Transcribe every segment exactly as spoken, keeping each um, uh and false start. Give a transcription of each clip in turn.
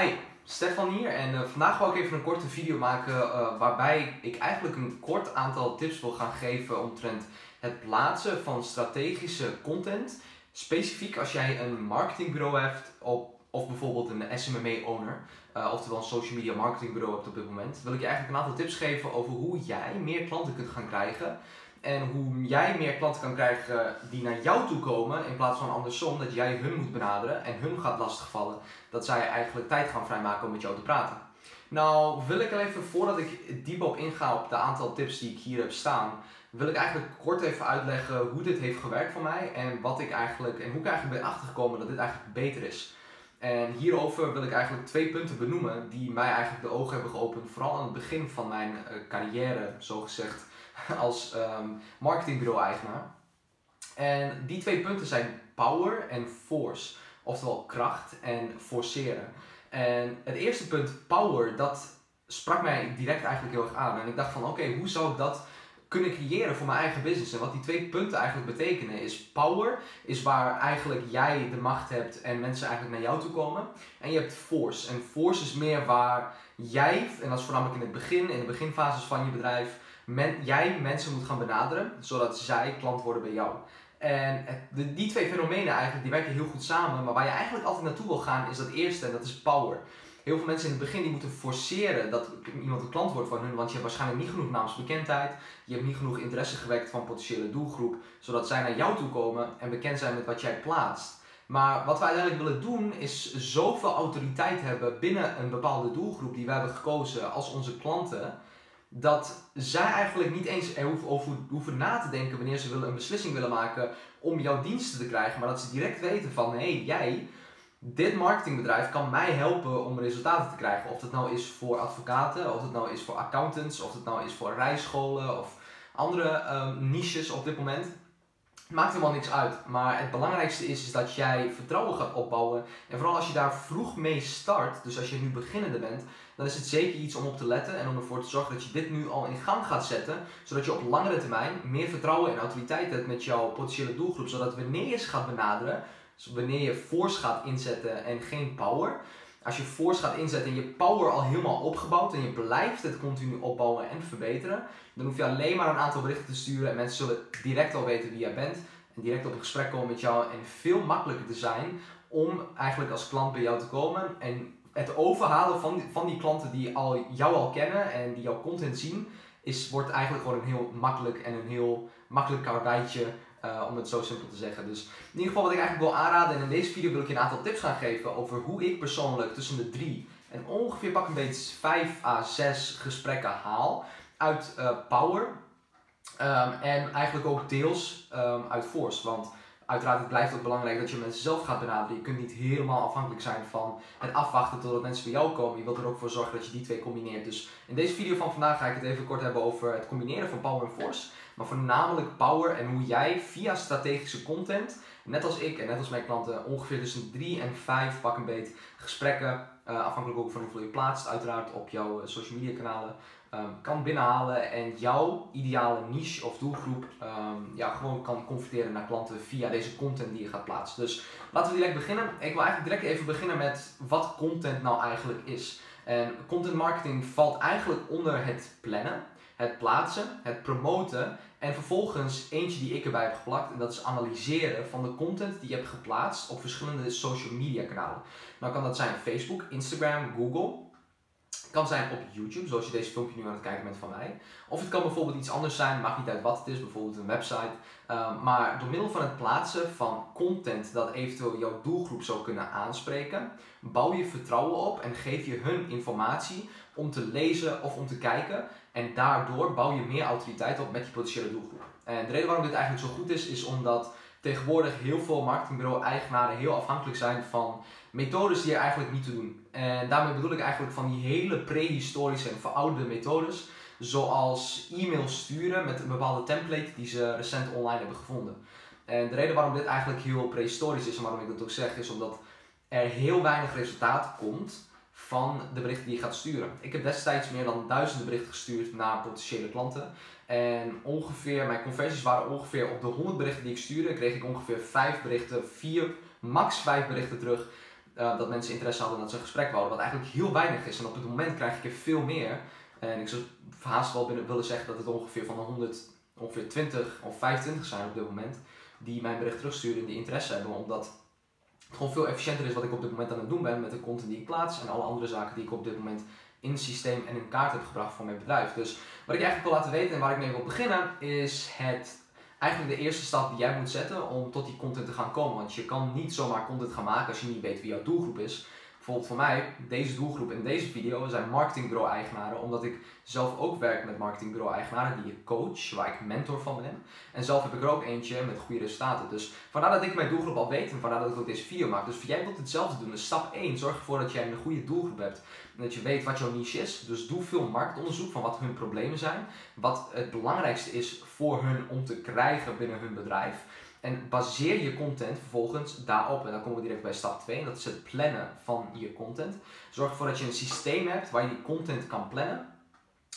Hi, Stefan hier en uh, vandaag wil ik even een korte video maken uh, waarbij ik eigenlijk een kort aantal tips wil gaan geven omtrent het plaatsen van strategische content. Specifiek als jij een marketingbureau hebt op, of bijvoorbeeld een S M M A-owner, uh, oftewel een social media marketingbureau hebt op dit moment, wil ik je eigenlijk een aantal tips geven over hoe jij meer klanten kunt gaan krijgen. En hoe jij meer klanten kan krijgen die naar jou toe komen, in plaats van andersom, dat jij hun moet benaderen en hun gaat lastigvallen. Dat zij eigenlijk tijd gaan vrijmaken om met jou te praten. Nou wil ik al even, voordat ik diep op inga op de aantal tips die ik hier heb staan, wil ik eigenlijk kort even uitleggen hoe dit heeft gewerkt voor mij. En wat ik eigenlijk, en hoe ik eigenlijk ben achtergekomen dat dit eigenlijk beter is. En hierover wil ik eigenlijk twee punten benoemen die mij eigenlijk de ogen hebben geopend. Vooral aan het begin van mijn carrière, zogezegd. Als um, marketingbureau-eigenaar. En die twee punten zijn power en force. Oftewel kracht en forceren. En het eerste punt, power, dat sprak mij direct eigenlijk heel erg aan. En ik dacht van oké, okay, hoe zou ik dat kunnen creëren voor mijn eigen business? En wat die twee punten eigenlijk betekenen is, power is waar eigenlijk jij de macht hebt en mensen eigenlijk naar jou toe komen. En je hebt force. En force is meer waar jij, en dat is voornamelijk in het begin, in de beginfases van je bedrijf, Men, jij mensen moet gaan benaderen, zodat zij klant worden bij jou. En de, die twee fenomenen eigenlijk, die werken heel goed samen, maar waar je eigenlijk altijd naartoe wil gaan is dat eerste, en dat is power. Heel veel mensen in het begin die moeten forceren dat iemand een klant wordt van hun, want je hebt waarschijnlijk niet genoeg naamsbekendheid, je hebt niet genoeg interesse gewekt van potentiële doelgroep, zodat zij naar jou toe komen en bekend zijn met wat jij plaatst. Maar wat wij uiteindelijk willen doen is zoveel autoriteit hebben binnen een bepaalde doelgroep die wij hebben gekozen als onze klanten, dat zij eigenlijk niet eens er hoeven, hoeven na te denken wanneer ze willen, een beslissing willen maken om jouw diensten te krijgen. Maar dat ze direct weten van, hé, hey, jij, dit marketingbedrijf kan mij helpen om resultaten te krijgen. Of dat nou is voor advocaten, of dat nou is voor accountants, of dat nou is voor rijscholen of andere um, niches op dit moment. Maakt helemaal niks uit. Maar het belangrijkste is, is dat jij vertrouwen gaat opbouwen. En vooral als je daar vroeg mee start, dus als je nu beginnende bent, dan is het zeker iets om op te letten en om ervoor te zorgen dat je dit nu al in gang gaat zetten. Zodat je op langere termijn meer vertrouwen en autoriteit hebt met jouw potentiële doelgroep. Zodat wanneer je ze gaat benaderen, dus wanneer je force gaat inzetten en geen power. Als je force gaat inzetten en je power al helemaal opgebouwd en je blijft het continu opbouwen en verbeteren, dan hoef je alleen maar een aantal berichten te sturen en mensen zullen direct al weten wie jij bent en direct op een gesprek komen met jou en veel makkelijker te zijn om eigenlijk als klant bij jou te komen en het overhalen van die, van die klanten die al, jou al kennen en die jouw content zien, is, wordt eigenlijk gewoon een heel makkelijk en een heel makkelijk karweitje. Uh, om het zo simpel te zeggen. Dus in ieder geval wat ik eigenlijk wil aanraden, en in deze video wil ik je een aantal tips gaan geven over hoe ik persoonlijk tussen de drie en ongeveer pak een beetje vijf à zes gesprekken haal uit uh, power um, en eigenlijk ook deels um, uit force. Want uiteraard het blijft ook belangrijk dat je mensen zelf gaat benaderen. Je kunt niet helemaal afhankelijk zijn van het afwachten totdat mensen bij jou komen. Je wilt er ook voor zorgen dat je die twee combineert. Dus in deze video van vandaag ga ik het even kort hebben over het combineren van power en force. Maar voornamelijk power en hoe jij via strategische content, net als ik en net als mijn klanten, ongeveer tussen drie en vijf pak een beet gesprekken, uh, afhankelijk ook van hoeveel je plaatst, uiteraard op jouw social media kanalen, um, kan binnenhalen en jouw ideale niche of doelgroep um, ja, gewoon kan converteren naar klanten via deze content die je gaat plaatsen. Dus laten we direct beginnen. Ik wil eigenlijk direct even beginnen met wat content nou eigenlijk is. En content marketing valt eigenlijk onder het plannen, het plaatsen, het promoten en vervolgens eentje die ik erbij heb geplakt en dat is analyseren van de content die je hebt geplaatst op verschillende social media kanalen. Nou kan dat zijn Facebook, Instagram, Google, het kan zijn op YouTube zoals je deze filmpje nu aan het kijken bent van mij. Of het kan bijvoorbeeld iets anders zijn, maakt niet uit wat het is, bijvoorbeeld een website. Uh, maar door middel van het plaatsen van content dat eventueel jouw doelgroep zou kunnen aanspreken, bouw je vertrouwen op en geef je hun informatie om te lezen of om te kijken. En daardoor bouw je meer autoriteit op met je potentiële doelgroep. En de reden waarom dit eigenlijk zo goed is, is omdat tegenwoordig heel veel marketingbureau-eigenaren heel afhankelijk zijn van methodes die er eigenlijk niet toe doen. En daarmee bedoel ik eigenlijk van die hele prehistorische en verouderde methodes, zoals e-mails sturen met een bepaalde template die ze recent online hebben gevonden. En de reden waarom dit eigenlijk heel prehistorisch is en waarom ik dat ook zeg, is omdat er heel weinig resultaat komt van de berichten die je gaat sturen. Ik heb destijds meer dan duizenden berichten gestuurd naar potentiële klanten. En ongeveer, mijn conversies waren ongeveer op de honderd berichten die ik stuurde, kreeg ik ongeveer vijf berichten, vier, max vijf berichten terug. uh, dat mensen interesse hadden en dat ze een gesprek wilden, wat eigenlijk heel weinig is. En op het moment krijg ik er veel meer. En ik zou haast wel binnen willen zeggen dat het ongeveer van de honderd, ongeveer twintig of vijfentwintig zijn op dit moment, die mijn bericht terugsturen en die interesse hebben, omdat het gewoon veel efficiënter is wat ik op dit moment aan het doen ben met de content die ik plaats en alle andere zaken die ik op dit moment in het systeem en in kaart heb gebracht voor mijn bedrijf. Dus wat ik eigenlijk wil laten weten en waar ik mee wil beginnen is het eigenlijk de eerste stap die jij moet zetten om tot die content te gaan komen. Want je kan niet zomaar content gaan maken als je niet weet wie jouw doelgroep is. Bijvoorbeeld voor mij, deze doelgroep in deze video zijn marketingbureau-eigenaren, omdat ik zelf ook werk met marketingbureau-eigenaren die ik coach, waar ik mentor van ben. En zelf heb ik er ook eentje met goede resultaten. Dus vandaar dat ik mijn doelgroep al weet en vandaar dat ik ook deze video maak. Dus voor jij wilt hetzelfde doen. Dus stap één, zorg ervoor dat jij een goede doelgroep hebt en dat je weet wat jouw niche is. Dus doe veel marktonderzoek van wat hun problemen zijn, wat het belangrijkste is voor hun om te krijgen binnen hun bedrijf. En baseer je content vervolgens daarop. En dan komen we direct bij stap twee. En dat is het plannen van je content. Zorg ervoor dat je een systeem hebt waar je die content kan plannen.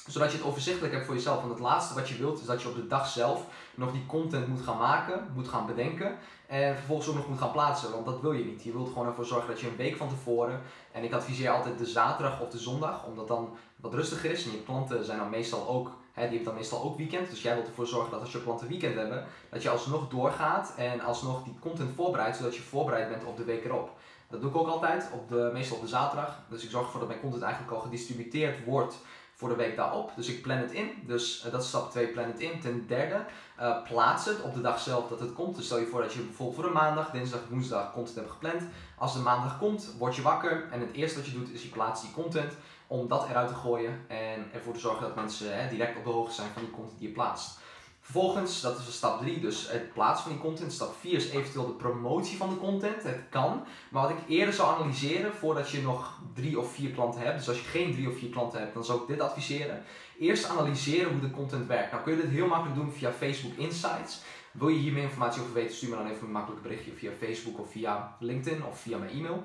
Zodat je het overzichtelijk hebt voor jezelf. Want het laatste wat je wilt is dat je op de dag zelf nog die content moet gaan maken, moet gaan bedenken. En vervolgens ook nog moet gaan plaatsen. Want dat wil je niet. Je wilt gewoon ervoor zorgen dat je een week van tevoren. En ik adviseer altijd de zaterdag of de zondag. Omdat dan wat rustiger is. En je klanten zijn dan meestal ook... He, die hebben dan meestal ook weekend, dus jij wilt ervoor zorgen dat als je klanten weekend hebben, dat je alsnog doorgaat en alsnog die content voorbereidt, zodat je voorbereid bent op de week erop. Dat doe ik ook altijd, op de, meestal op de zaterdag. Dus ik zorg ervoor dat mijn content eigenlijk al gedistributeerd wordt voor de week daarop. Dus ik plan het in, dus uh, dat is stap twee, plan het in. Ten derde, uh, plaats het op de dag zelf dat het komt. Dus stel je voor dat je bijvoorbeeld voor een maandag, dinsdag, woensdag content hebt gepland. Als de maandag komt, word je wakker en het eerste wat je doet is je plaatst die content. Om dat eruit te gooien en ervoor te zorgen dat mensen hè, direct op de hoogte zijn van die content die je plaatst. Vervolgens, dat is stap drie, dus het plaatsen van die content. Stap vier is eventueel de promotie van de content. Het kan, maar wat ik eerder zou analyseren voordat je nog drie of vier klanten hebt. Dus als je geen drie of vier klanten hebt, dan zou ik dit adviseren. Eerst analyseren hoe de content werkt. Nou kun je dit heel makkelijk doen via Facebook Insights. Wil je hier meer informatie over weten, stuur me dan even een makkelijk berichtje via Facebook of via LinkedIn of via mijn e-mail.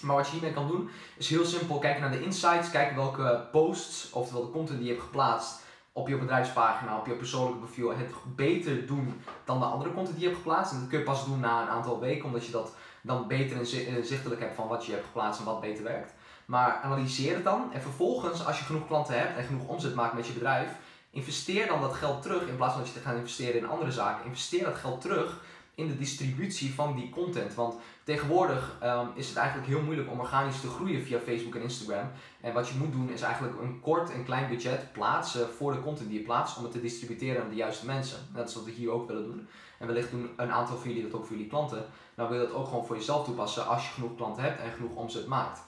Maar wat je hiermee kan doen, is heel simpel kijken naar de insights, kijken welke posts, oftewel de content die je hebt geplaatst op je bedrijfspagina, op je persoonlijke profiel, het beter doen dan de andere content die je hebt geplaatst. En dat kun je pas doen na een aantal weken, omdat je dat dan beter inzichtelijk hebt van wat je hebt geplaatst en wat beter werkt. Maar analyseer het dan en vervolgens, als je genoeg klanten hebt en genoeg omzet maakt met je bedrijf, investeer dan dat geld terug in plaats van dat je te gaan investeren in andere zaken. Investeer dat geld terug in de distributie van die content. Want tegenwoordig um, is het eigenlijk heel moeilijk om organisch te groeien via Facebook en Instagram. En wat je moet doen is eigenlijk een kort en klein budget plaatsen voor de content die je plaatst om het te distributeren aan de juiste mensen. En dat is wat we hier ook willen doen. En wellicht doen een aantal van jullie dat ook voor jullie klanten. Dan wil je dat ook gewoon voor jezelf toepassen als je genoeg klanten hebt en genoeg omzet maakt.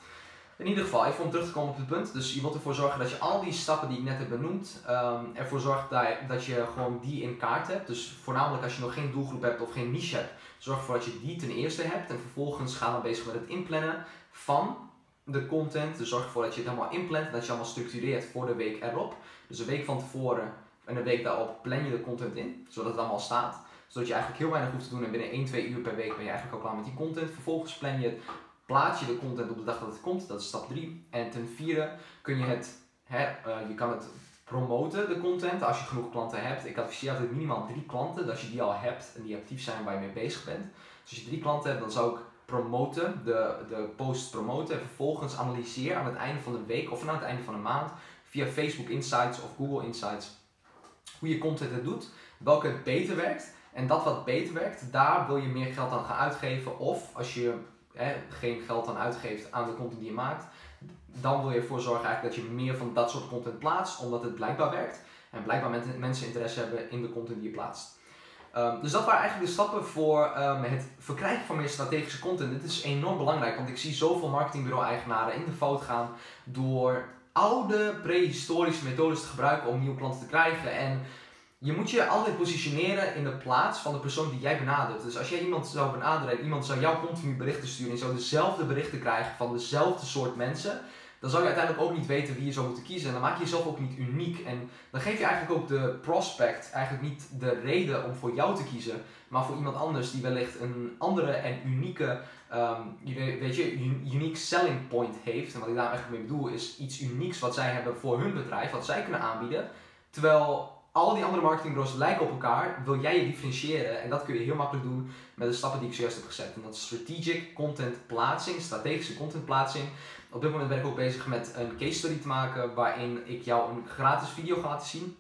In ieder geval, even om terug te komen op het punt. Dus je wilt ervoor zorgen dat je al die stappen die ik net heb benoemd, um, ervoor zorgt dat je gewoon die in kaart hebt. Dus voornamelijk als je nog geen doelgroep hebt of geen niche hebt, zorg ervoor dat je die ten eerste hebt. En vervolgens ga dan bezig met het inplannen van de content. Dus zorg ervoor dat je het helemaal inplant en dat je allemaal structureert voor de week erop. Dus een week van tevoren en de week daarop plan je de content in, zodat het allemaal staat. Zodat je eigenlijk heel weinig hoeft te doen en binnen één tot twee uur per week ben je eigenlijk al klaar met die content. Vervolgens plan je het. Plaats je de content op de dag dat het komt, dat is stap drie. En ten vierde kun je het, hè, uh, je kan het promoten, de content, als je genoeg klanten hebt. Ik adviseer altijd minimaal drie klanten, dat je die al hebt en die actief zijn waar je mee bezig bent. Dus als je drie klanten hebt, dan zou ik promoten, de, de post promoten. En vervolgens analyseer aan het einde van de week of aan het einde van de maand via Facebook Insights of Google Insights hoe je content het doet, welke het beter werkt. En dat wat beter werkt, daar wil je meer geld aan gaan uitgeven of als je... Hè, geen geld aan uitgeeft aan de content die je maakt, dan wil je ervoor zorgen eigenlijk dat je meer van dat soort content plaatst, omdat het blijkbaar werkt en blijkbaar men- mensen interesse hebben in de content die je plaatst. Um, dus dat waren eigenlijk de stappen voor um, het verkrijgen van meer strategische content. Dit is enorm belangrijk, want ik zie zoveel marketingbureau-eigenaren in de fout gaan door oude prehistorische methodes te gebruiken om nieuwe klanten te krijgen. En je moet je altijd positioneren in de plaats van de persoon die jij benadert. Dus als jij iemand zou benaderen en iemand zou jou continu berichten sturen en zou dezelfde berichten krijgen van dezelfde soort mensen, dan zou je uiteindelijk ook niet weten wie je zou moeten kiezen. En dan maak je jezelf ook niet uniek. En dan geef je eigenlijk ook de prospect eigenlijk niet de reden om voor jou te kiezen, maar voor iemand anders die wellicht een andere en unieke, um, weet je, unique selling point heeft. En wat ik daar eigenlijk mee bedoel is iets unieks wat zij hebben voor hun bedrijf, wat zij kunnen aanbieden. Terwijl al die andere marketingbureaus lijken op elkaar, wil jij je differentiëren. En dat kun je heel makkelijk doen met de stappen die ik zojuist heb gezet. En dat is strategic content plaatsing, strategische content plaatsing. Op dit moment ben ik ook bezig met een case study te maken waarin ik jou een gratis video ga laten zien.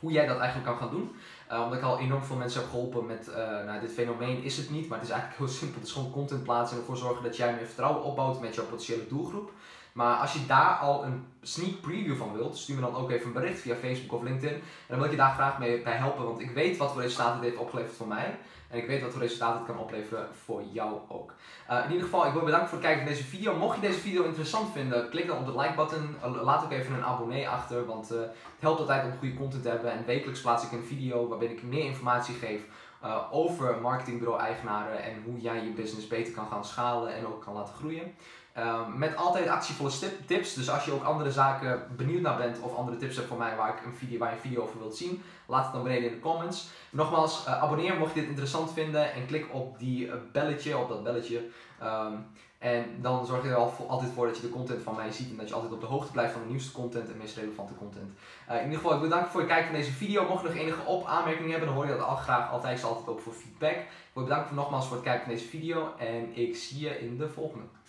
Hoe jij dat eigenlijk kan gaan doen. Uh, omdat ik al enorm veel mensen heb geholpen met uh, nou, dit fenomeen is het niet, maar het is eigenlijk heel simpel. Het is gewoon content plaatsen en ervoor zorgen dat jij meer vertrouwen opbouwt met jouw potentiële doelgroep. Maar als je daar al een sneak preview van wilt, stuur me dan ook even een bericht via Facebook of LinkedIn. En dan wil ik je daar graag mee bij helpen, want ik weet wat voor resultaten het heeft opgeleverd voor mij. En ik weet wat voor resultaten het kan opleveren voor jou ook. Uh, in ieder geval, ik wil bedanken voor het kijken van deze video. Mocht je deze video interessant vinden, klik dan op de like-button. Laat ook even een abonnee achter, want uh, het helpt altijd om goede content te hebben. En wekelijks plaats ik een video waarbij ik meer informatie geef uh, over marketingbureau-eigenaren en hoe jij je business beter kan gaan schalen en ook kan laten groeien. Uh, met altijd actievolle tips, dus als je ook andere zaken benieuwd naar bent of andere tips hebt voor mij waar, ik een video, waar je een video over wilt zien, laat het dan beneden in de comments. Nogmaals, uh, abonneer mocht je dit interessant vinden en klik op die belletje, op dat belletje. Um, en dan zorg je er al voor, altijd voor dat je de content van mij ziet en dat je altijd op de hoogte blijft van de nieuwste content en meest relevante content. Uh, in ieder geval, ik wil bedanken voor het kijken van deze video. Mocht je nog enige op aanmerkingen hebben, dan hoor je dat al graag altijd, altijd op voor feedback. Ik wil bedanken voor, nogmaals voor het kijken van deze video en ik zie je in de volgende.